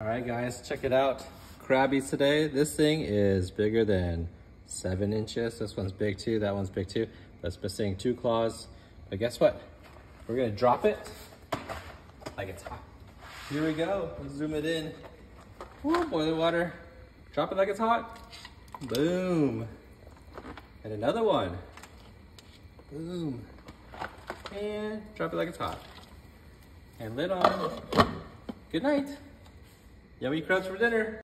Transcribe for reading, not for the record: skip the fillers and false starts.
All right, guys, check it out. Crabbies today. This thing is bigger than 7 inches. This one's big too. That one's big too. That's missing 2 claws. But guess what? We're gonna drop it like it's hot. Here we go. Let's zoom it in. Woo, boiling water. Drop it like it's hot. Boom. And another one. Boom. And drop it like it's hot. And lid on. Good night. Yummy crabs for dinner.